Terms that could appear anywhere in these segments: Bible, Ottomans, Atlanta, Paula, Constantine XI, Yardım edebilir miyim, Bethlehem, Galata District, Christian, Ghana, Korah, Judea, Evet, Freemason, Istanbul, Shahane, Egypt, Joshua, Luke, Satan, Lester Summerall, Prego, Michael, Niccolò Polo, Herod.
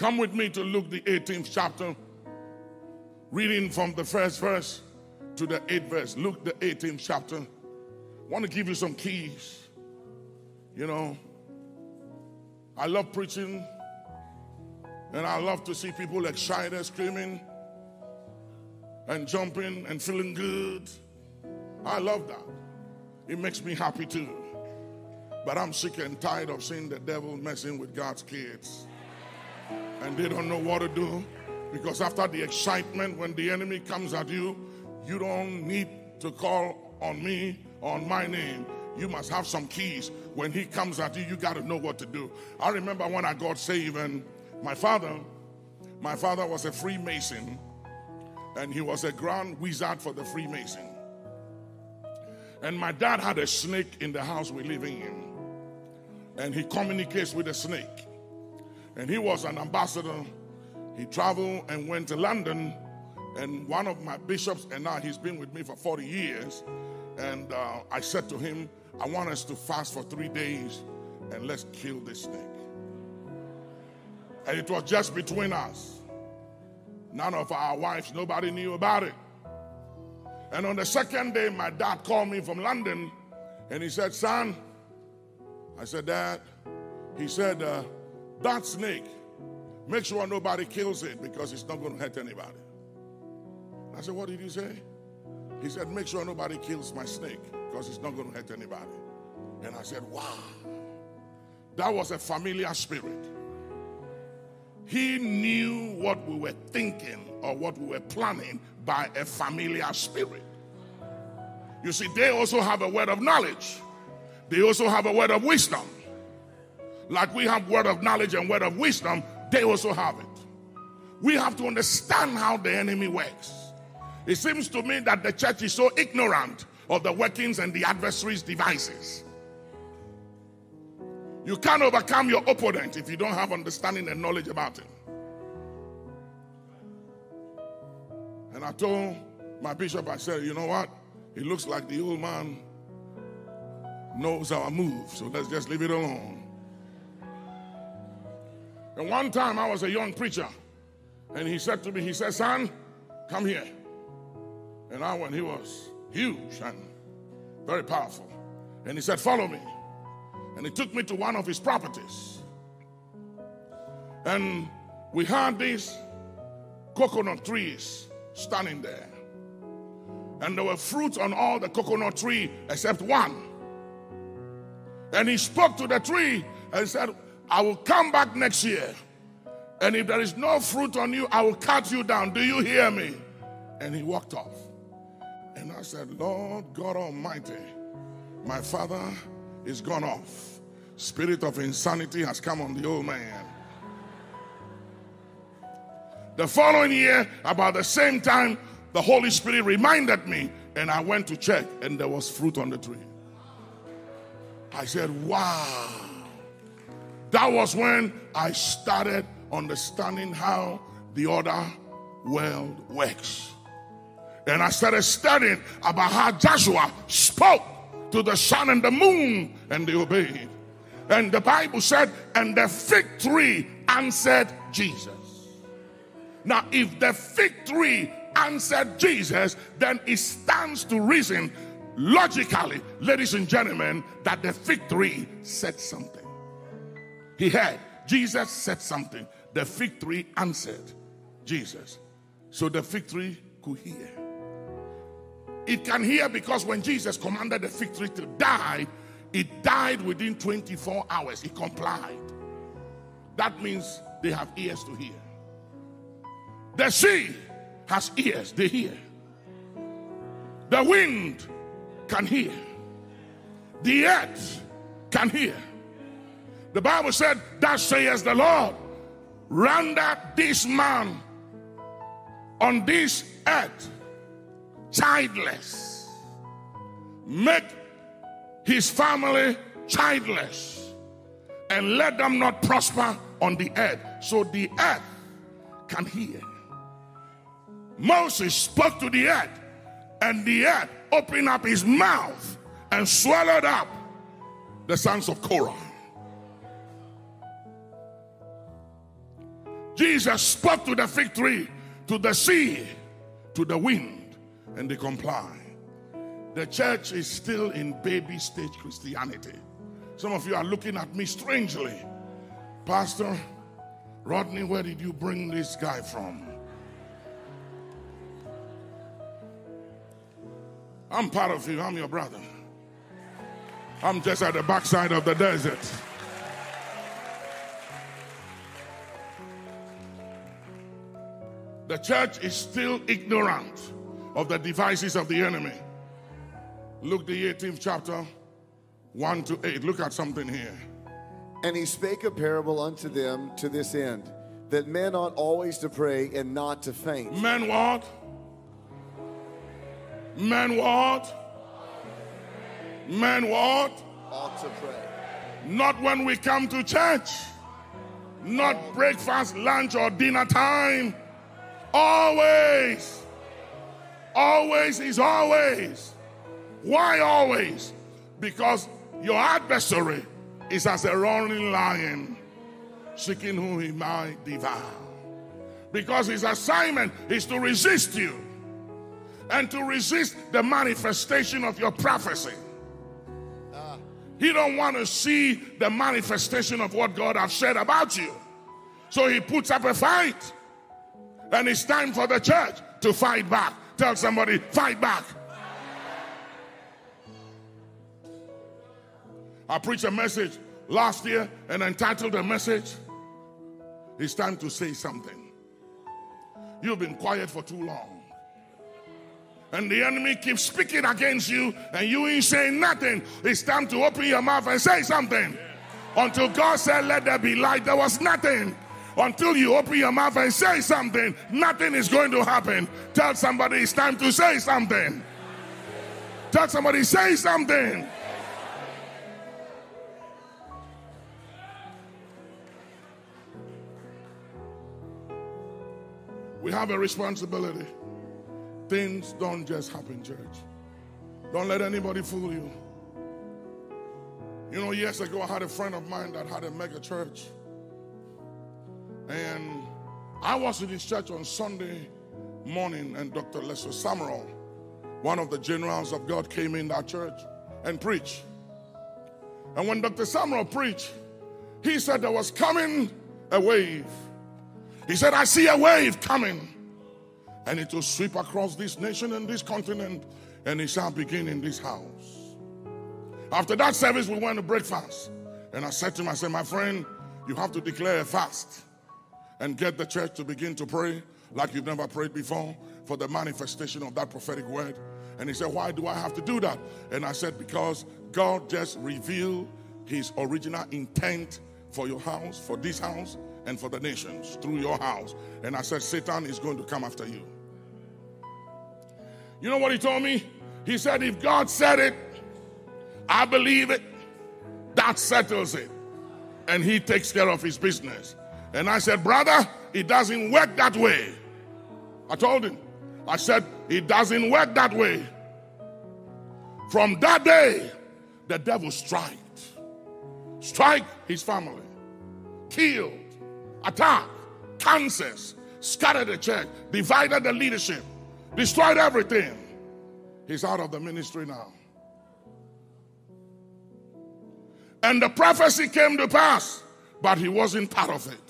Come with me to Luke, the 18th chapter, reading from the first verse to the 8th verse. Luke, the 18th chapter. I want to give you some keys. You know, I love preaching, and I love to see people excited, screaming, and jumping, and feeling good. I love that. It makes me happy too. But I'm sick and tired of seeing the devil messing with God's kids. And they don't know what to do. Because after the excitement, when the enemy comes at you, you don't need to call on me, on my name. You must have some keys. When he comes at you, you got to know what to do. I remember when I got saved, and my father was a Freemason, and he was a grand wizard for the Freemason. And my dad had a snake in the house we live in. And he communicates with the snake. And he was an ambassador. He traveled and went to London. And one of my bishops, and now he's been with me for 40 years. And I said to him, I want us to fast for 3 days and let's kill this snake. And it was just between us. None of our wives, nobody knew about it. And on the second day, my dad called me from London, and he said, son, I said, Dad, he said, that snake, make sure nobody kills it because it's not going to hurt anybody. I said, what did you say? He said, make sure nobody kills my snake because it's not going to hurt anybody. And I said, wow, that was a familiar spirit. He knew what we were thinking or what we were planning by a familiar spirit. You see, they also have a word of knowledge. They also have a word of wisdom. Like we have word of knowledge and word of wisdom, they also have it. We have to understand how the enemy works. It seems to me that the church is so ignorant of the workings and the adversary's devices. You can't overcome your opponent if you don't have understanding and knowledge about him. And I told my bishop, I said, you know what? It looks like the old man knows our move, so let's just leave it alone. And one time I was a young preacher, and he said to me, he said, son, come here. And I went, he was huge and very powerful. And he said, follow me. And he took me to one of his properties. And we had these coconut trees standing there. And there were fruits on all the coconut tree except one. And he spoke to the tree and said, I will come back next year. And if there is no fruit on you, I will cut you down. Do you hear me? And he walked off. And I said, Lord God Almighty, my father is gone off. Spirit of insanity has come on the old man. The following year, about the same time, the Holy Spirit reminded me, and I went to check, and there was fruit on the tree. I said, wow. That was when I started understanding how the other world works. And I started studying about how Joshua spoke to the sun and the moon, and they obeyed. And the Bible said, and the fig tree answered Jesus. Now, if the fig tree answered Jesus, then it stands to reason, logically, ladies and gentlemen, that the fig tree said something. He heard Jesus said something. The fig tree answered Jesus. So the fig tree could hear. It can hear because when Jesus commanded the fig tree to die, it died within 24 hours. It complied. That means they have ears to hear. The sea has ears, they hear. The wind can hear. The earth can hear. The Bible said, thus saith the Lord, render this man on this earth childless. Make his family childless, and let them not prosper on the earth. So the earth can hear. Moses spoke to the earth, and the earth opened up his mouth and swallowed up the sons of Korah. Jesus spoke to the fig tree, to the sea, to the wind, and they comply. The church is still in baby stage Christianity. Some of you are looking at me strangely. Pastor Rodney, where did you bring this guy from? I'm part of you. I'm your brother. I'm just at the backside of the desert. The church is still ignorant of the devices of the enemy. Luke the 18th chapter, 1 to 8. Look at something here. And he spake a parable unto them to this end, that men ought always to pray and not to faint. Men what? Men what? Men what? Ought to pray. Not when we come to church. Not breakfast, lunch, or dinner time. Always. Always is always. Why always? Because your adversary is as a roaring lion, seeking whom he might devour. Because his assignment is to resist you and to resist the manifestation of your prophecy. He don't want to see the manifestation of what God has said about you. So he puts up a fight. And it's time for the church to fight back. Tell somebody, fight back. I preached a message last year and entitled the message, "It's time to say something." You've been quiet for too long. And the enemy keeps speaking against you, and you ain't saying nothing. It's time to open your mouth and say something. Until God said, "Let there be light," there was nothing. Until you open your mouth and say something, nothing is going to happen. Tell somebody, it's time to say something. Tell somebody, say something. We have a responsibility. Things don't just happen, church. Don't let anybody fool you. You know, years ago, I had a friend of mine that had a mega church. And I was in his church on Sunday morning, and Dr. Lester Summerall, one of the generals of God, came in that church and preached. And when Dr. Summerall preached, he said there was coming a wave. He said, "I see a wave coming. And it will sweep across this nation and this continent, and it shall begin in this house." After that service, we went to breakfast. And I said to him, I said, "My friend, you have to declare a fast and get the church to begin to pray like you've never prayed before for the manifestation of that prophetic word." And he said, "Why do I have to do that?" And I said, "Because God just revealed his original intent for your house, for this house, and for the nations through your house." And I said, "Satan is going to come after you." You know what he told me? He said, "If God said it, I believe it. That settles it. And he takes care of his business." And I said, "Brother, it doesn't work that way." I told him, I said, "It doesn't work that way." From that day, the devil strike his family, killed, attacked, cancers, scattered the church, divided the leadership, destroyed everything. He's out of the ministry now. And the prophecy came to pass, but he wasn't part of it.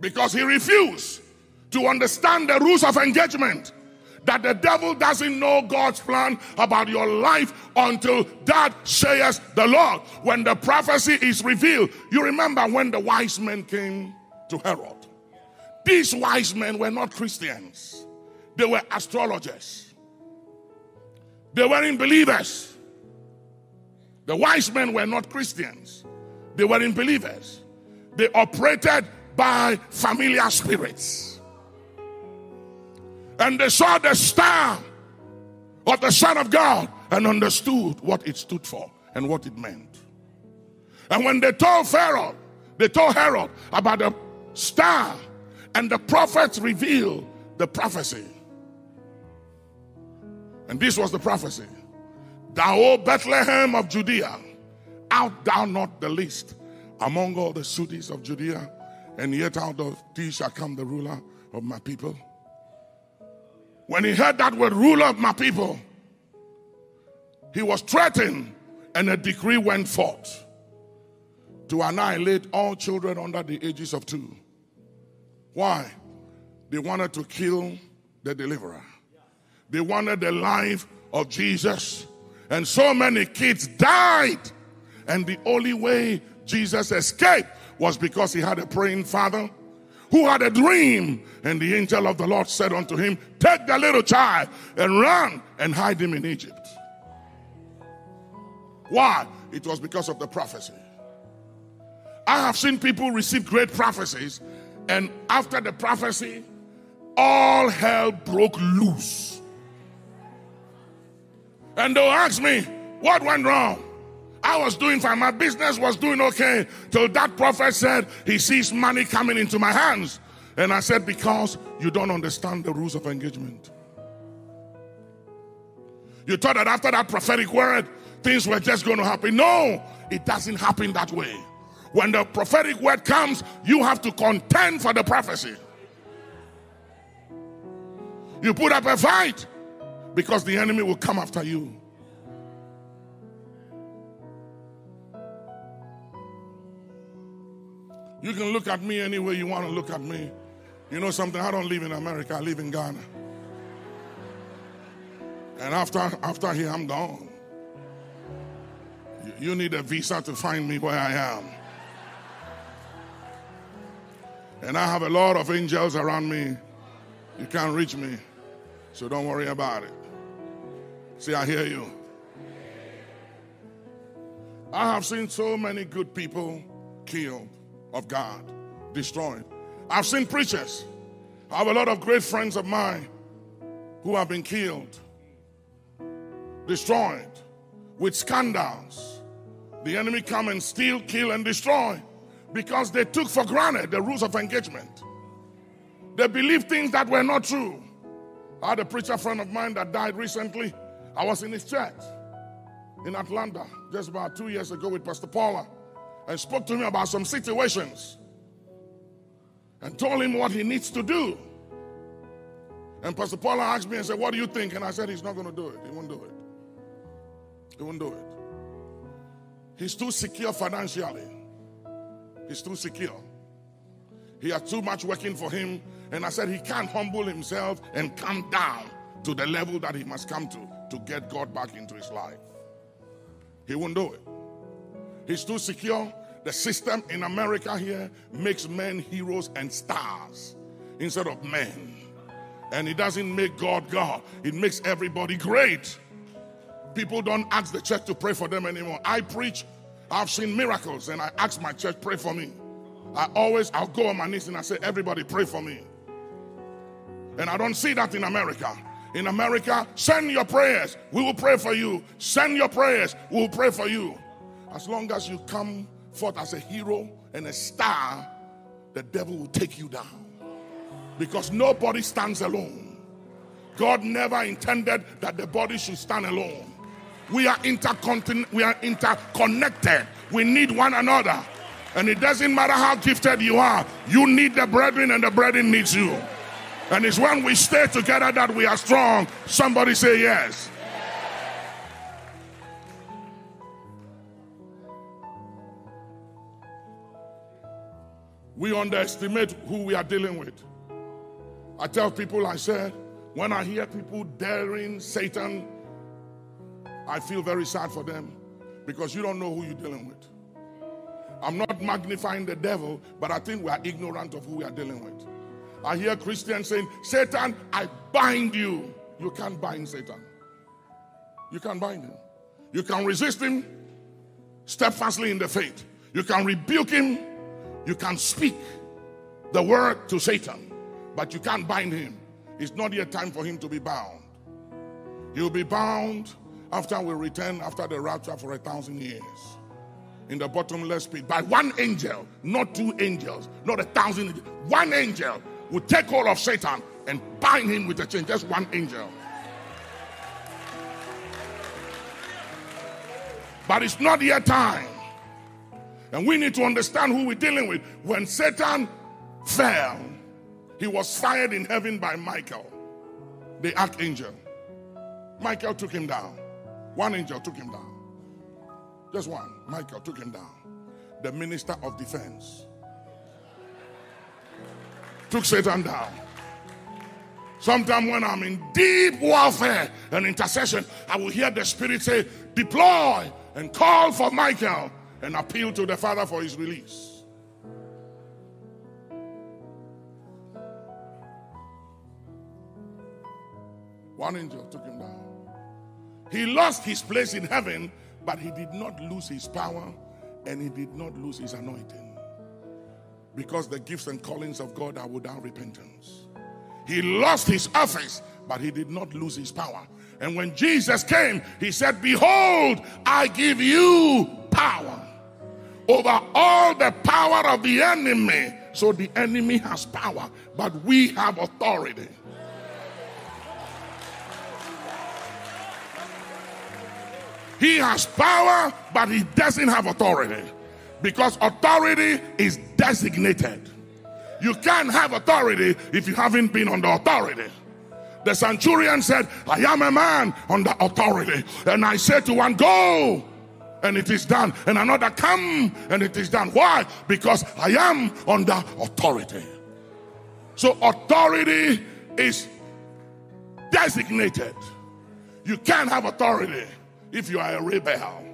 Because he refused to understand the rules of engagement, that the devil doesn't know God's plan about your life until that says the Lord. When the prophecy is revealed, you remember when the wise men came to Herod. These wise men were not Christians. They were astrologers. They weren't believers. The wise men were not Christians. They weren't believers. They operated by familiar spirits. And they saw the star of the Son of God and understood what it stood for and what it meant. And when they told Herod about the star, and the prophets revealed the prophecy. And this was the prophecy: "Thou, O Bethlehem of Judea, art thou not the least among all the cities of Judea, and yet out of thee shall come the ruler of my people. When he heard that word, ruler of my people, he was threatened, and a decree went forth to annihilate all children under the ages of 2. Why? They wanted to kill the deliverer. They wanted the life of Jesus. And so many kids died. And the only way Jesus escaped was because he had a praying father who had a dream. And the angel of the Lord said unto him, take the little child and run and hide him in Egypt. Why? It was because of the prophecy. I have seen people receive great prophecies, and after the prophecy, all hell broke loose. And they'll ask me, what went wrong? I was doing fine. My business was doing okay till that prophet said, he sees money coming into my hands. And I said, because you don't understand the rules of engagement. You thought that after that prophetic word, things were just going to happen. No, it doesn't happen that way. When the prophetic word comes, you have to contend for the prophecy. You put up a fight because the enemy will come after you. You can look at me any way you want to look at me. You know something? I don't live in America. I live in Ghana. And after here, I'm gone. You need a visa to find me where I am. And I have a lot of angels around me. You can't reach me. So don't worry about it. See, I hear you. I have seen so many good people killed of God, destroyed. I've seen preachers. I have a lot of great friends of mine who have been killed, destroyed with scandals. The enemy come and steal, kill, and destroy because they took for granted the rules of engagement. They believed things that were not true. I had a preacher friend of mine that died recently. I was in his church in Atlanta just about 2 years ago with Pastor Paula, and spoke to him about some situations and told him what he needs to do. And Pastor Paula asked me and said, what do you think? And I said, he's not going to do it. He won't do it. He won't do it. He's too secure financially. He's too secure. He has too much working for him. And I said, he can't humble himself and come down to the level that he must come to get God back into his life. He won't do it. He's too secure. The system in America here makes men heroes and stars instead of men. And it doesn't make God God. It makes everybody great. People don't ask the church to pray for them anymore. I preach. I've seen miracles, and I ask my church, pray for me. I'll go on my knees and I say, everybody pray for me. And I don't see that in America. In America, send your prayers. We will pray for you. Send your prayers. We will pray for you. As long as you come forth as a hero and a star, the devil will take you down. Because nobody stands alone. God never intended that the body should stand alone. We are interconnected. We need one another. And it doesn't matter how gifted you are. You need the brethren and the brethren needs you. And it's when we stay together that we are strong. Somebody say yes. Yes. We underestimate who we are dealing with. I tell people, I said, when I hear people daring Satan, I feel very sad for them because you don't know who you're dealing with. I'm not magnifying the devil, but I think we are ignorant of who we are dealing with. I hear Christians saying, Satan, I bind you. You can't bind Satan. You can't bind him. You can resist him steadfastly in the faith. You can rebuke him. You can speak the word to Satan, but you can't bind him. It's not yet time for him to be bound. He'll be bound after we return, after the rapture for 1,000 years. In the bottomless pit, by one angel, not 2 angels, not 1,000 angels. One angel will take hold of Satan and bind him with a chain. Just one angel. But it's not yet time. And we need to understand who we're dealing with. When Satan fell, he was fired in heaven by Michael, the archangel. Michael took him down. One angel took him down. Just one. Michael took him down. The minister of defense took Satan down. Sometimes when I'm in deep warfare and intercession, I will hear the Spirit say, deploy and call for Michael and appeal to the Father for his release. One angel took him down. He lost his place in heaven, but he did not lose his power and he did not lose his anointing, because the gifts and callings of God are without repentance. He lost his office, but he did not lose his power. And when Jesus came, he said, behold, I give you power over all the power of the enemy. So the enemy has power, but we have authority. He has power, but he doesn't have authority, because authority is designated. You can't have authority if you haven't been under authority. The centurion said, I am a man under authority, and I said to one, go, and it is done, and another, come, and it is done. Why? Because I am under authority. So authority is designated. You can't have authority if you are a rebel.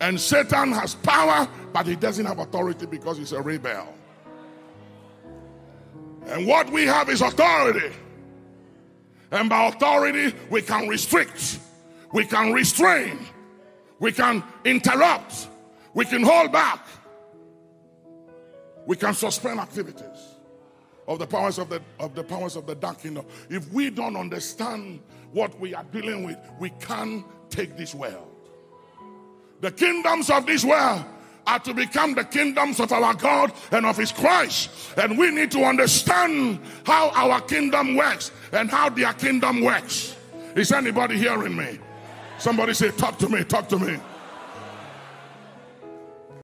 And Satan has power, but he doesn't have authority because he's a rebel. And what we have is authority. And by authority, we can restrict, we can restrain, we can interrupt, we can hold back, we can suspend activities of the powers of the dark kingdom. If we don't understand what we are dealing with, we can't take this world. The kingdoms of this world are to become the kingdoms of our God and of his Christ. And we need to understand how our kingdom works and how their kingdom works. Is anybody hearing me? Somebody say, talk to me, talk to me.